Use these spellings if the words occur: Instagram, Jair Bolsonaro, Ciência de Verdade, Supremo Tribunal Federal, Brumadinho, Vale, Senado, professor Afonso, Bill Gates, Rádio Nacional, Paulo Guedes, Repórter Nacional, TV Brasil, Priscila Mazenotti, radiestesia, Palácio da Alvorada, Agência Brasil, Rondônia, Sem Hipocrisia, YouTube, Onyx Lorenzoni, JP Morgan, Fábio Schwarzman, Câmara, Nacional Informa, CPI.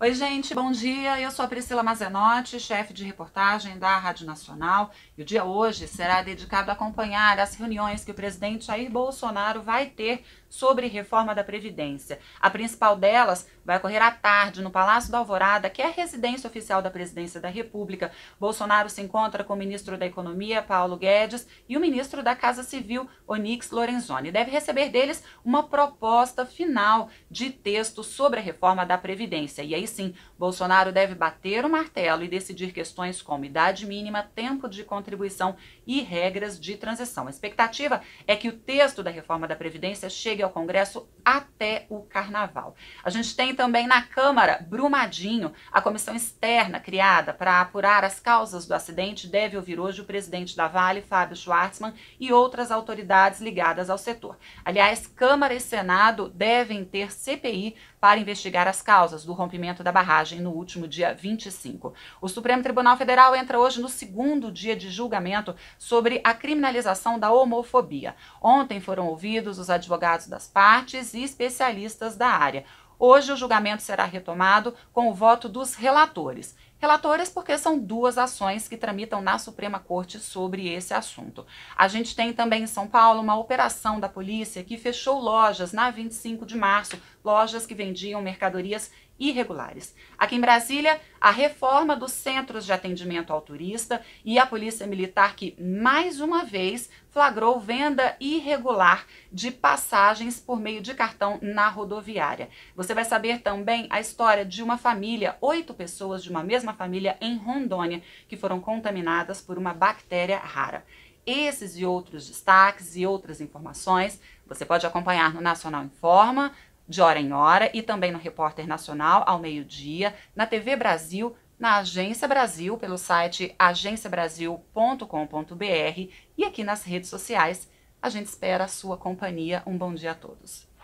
Oi gente, bom dia, eu sou a Priscila Mazenotti, chefe de reportagem da Rádio Nacional, e o dia hoje será dedicado a acompanhar as reuniões que o presidente Jair Bolsonaro vai ter sobre reforma da Previdência. A principal delas vai ocorrer à tarde no Palácio da Alvorada, que é a residência oficial da Presidência da República. Bolsonaro se encontra com o ministro da Economia, Paulo Guedes, e o ministro da Casa Civil, Onyx Lorenzoni. Deve receber deles uma proposta final de texto sobre a reforma da Previdência. E aí sim, Bolsonaro deve bater o martelo e decidir questões como idade mínima, tempo de contribuição e regras de transição. A expectativa é que o texto da reforma da Previdência chegue ao Congresso até o Carnaval. A gente tem também na Câmara Brumadinho. A comissão externa criada para apurar as causas do acidente deve ouvir hoje o presidente da Vale, Fábio Schwarzman, e outras autoridades ligadas ao setor. Aliás, Câmara e Senado devem ter CPI para investigar as causas do rompimento da barragem no último dia 25. O Supremo Tribunal Federal entra hoje no segundo dia de julgamento sobre a criminalização da homofobia. Ontem foram ouvidos os advogados das partes e especialistas da área. Hoje o julgamento será retomado com o voto dos relatores. Relatores porque são duas ações que tramitam na Suprema Corte sobre esse assunto. A gente tem também em São Paulo uma operação da polícia que fechou lojas na 25 de março, lojas que vendiam mercadorias irregulares. Aqui em Brasília, a reforma dos centros de atendimento ao turista e a polícia militar que, mais uma vez, flagrou venda irregular de passagens por meio de cartão na rodoviária. Você vai saber também a história de uma família, 8 pessoas de uma mesma família em Rondônia, que foram contaminadas por uma bactéria rara. Esses e outros destaques e outras informações você pode acompanhar no Nacional Informa, de hora em hora, e também no Repórter Nacional, ao meio-dia, na TV Brasil, na Agência Brasil, pelo site agenciabrasil.com.br e aqui nas redes sociais. A gente espera a sua companhia. Um bom dia a todos.